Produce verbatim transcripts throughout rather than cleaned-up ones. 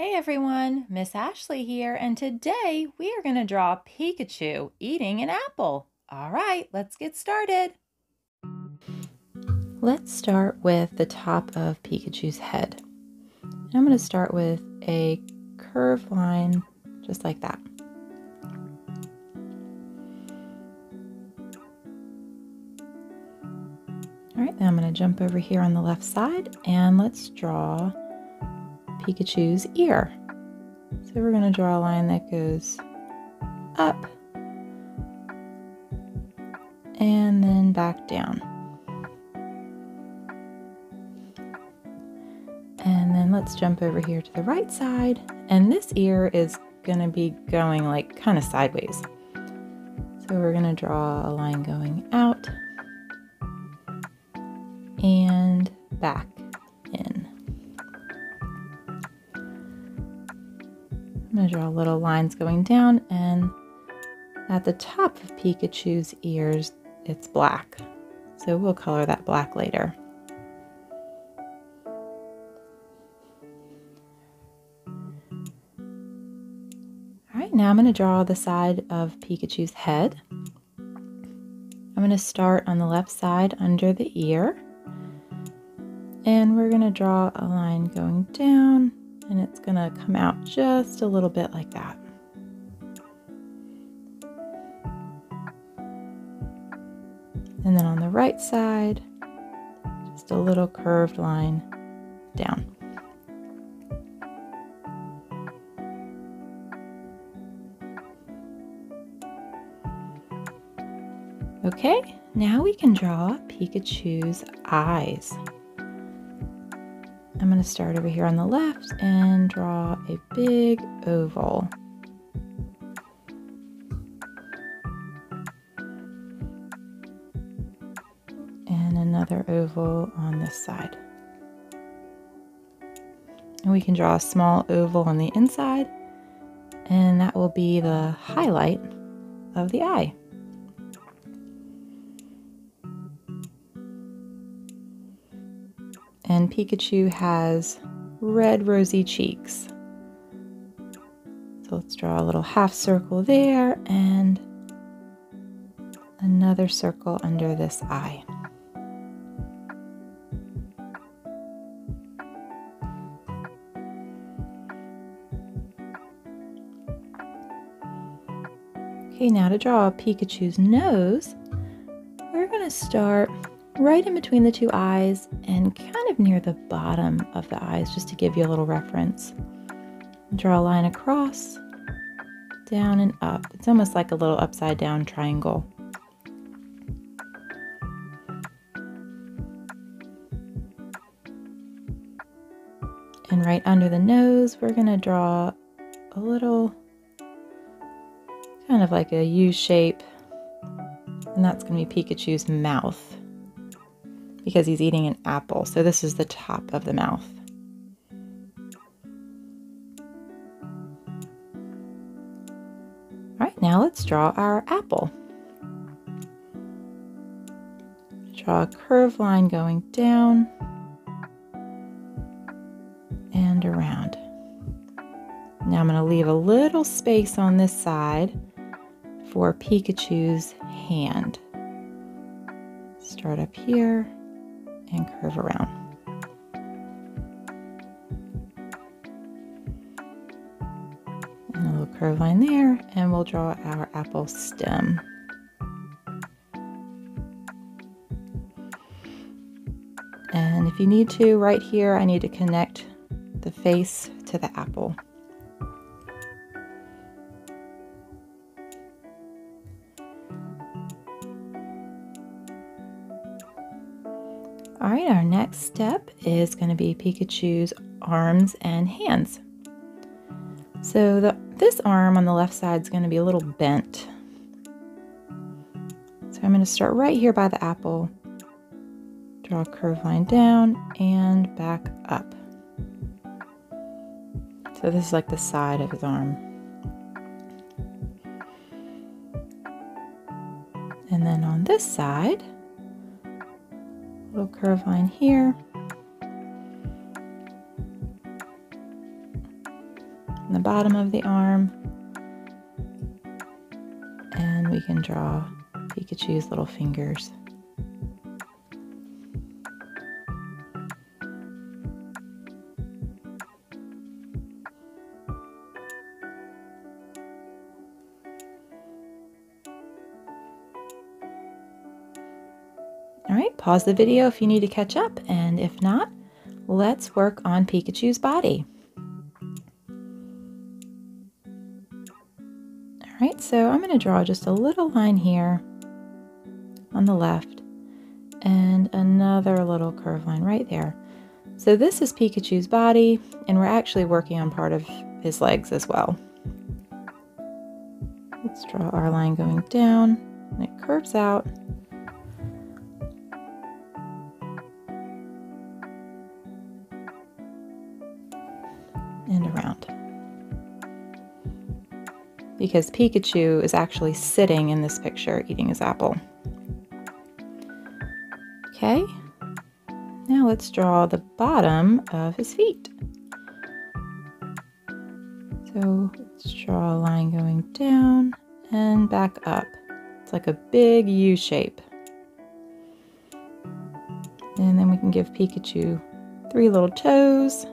Hey everyone, Miss Ashley here, and today we are going to draw Pikachu eating an apple. All right, let's get started. Let's start with the top of Pikachu's head. And I'm going to start with a curved line, just like that. All right, now I'm going to jump over here on the left side, and let's draw Pikachu's ear. So we're going to draw a line that goes up and then back down. And then let's jump over here to the right side, and this ear is going to be going like kind of sideways. So we're going to draw a line going out and back. I'm going to draw little lines going down, and at the top of Pikachu's ears, it's black. So we'll color that black later. All right, now I'm going to draw the side of Pikachu's head. I'm going to start on the left side under the ear, and we're going to draw a line going down. And it's going to come out just a little bit like that. And then on the right side, just a little curved line down. Okay, now we can draw Pikachu's eyes. I'm going to start over here on the left and draw a big oval. And another oval on this side. And we can draw a small oval on the inside, and that will be the highlight of the eye. And Pikachu has red rosy cheeks. So let's draw a little half circle there and another circle under this eye. Okay, now to draw Pikachu's nose, we're going to start right in between the two eyes and kind of near the bottom of the eyes, just to give you a little reference. Draw a line across, down and up. It's almost like a little upside down triangle. And right under the nose, we're going to draw a little kind of like a U shape, and that's going to be Pikachu's mouth, because he's eating an apple. So this is the top of the mouth. All right, now let's draw our apple. Draw a curved line going down and around. Now I'm going to leave a little space on this side for Pikachu's hand. Start up here and curve around. And a little curve line there, and we'll draw our apple stem. And if you need to, right here, I need to connect the face to the apple. All right, our next step is going to be Pikachu's arms and hands. So the, this arm on the left side is going to be a little bent. So I'm going to start right here by the apple, draw a curved line down and back up. So this is like the side of his arm. And then on this side, little curve line here in the bottom of the arm. And we can draw Pikachu's little fingers. All right, pause the video if you need to catch up, and if not, let's work on Pikachu's body. All right, so I'm going to draw just a little line here on the left and another little curve line right there. So this is Pikachu's body, and we're actually working on part of his legs as well. Let's draw our line going down, and it curves out. And around, because Pikachu is actually sitting in this picture eating his apple. Okay, now let's draw the bottom of his feet. So let's draw a line going down and back up. It's like a big U shape. And then we can give Pikachu three little toes.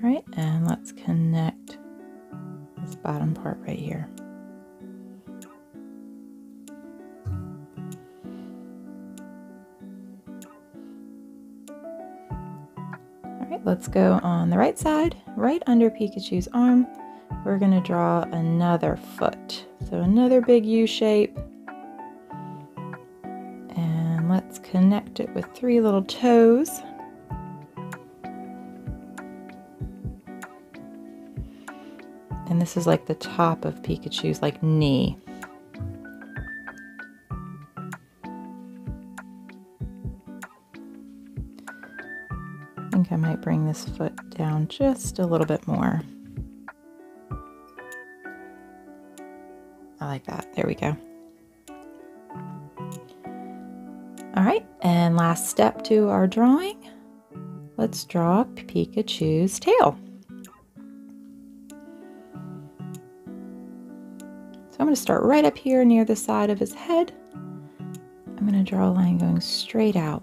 All right, and let's connect this bottom part right here. All right, let's go on the right side, right under Pikachu's arm. We're going to draw another foot. So another big U shape. And let's connect it with three little toes. And this is like the top of Pikachu's like knee. I think I might bring this foot down just a little bit more. I like that. There we go. All right, and last step to our drawing. Let's draw Pikachu's tail. I'm going to start right up here near the side of his head. I'm going to draw a line going straight out.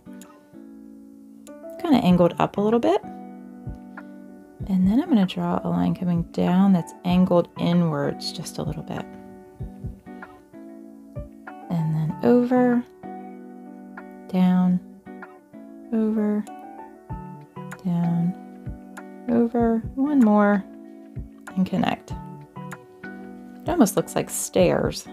It's kind of angled up a little bit. And then I'm going to draw a line coming down that's angled inwards just a little bit. And then over, down, over, down, over, one more, and connect. It almost looks like stairs.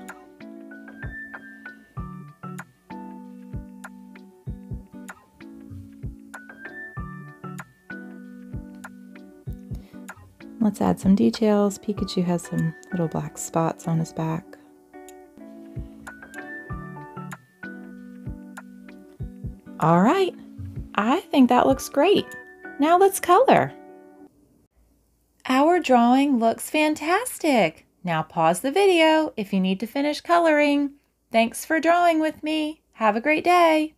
Let's add some details. Pikachu has some little black spots on his back. All right, I think that looks great. Now let's color. Our drawing looks fantastic. Now pause the video if you need to finish coloring. Thanks for drawing with me. Have a great day.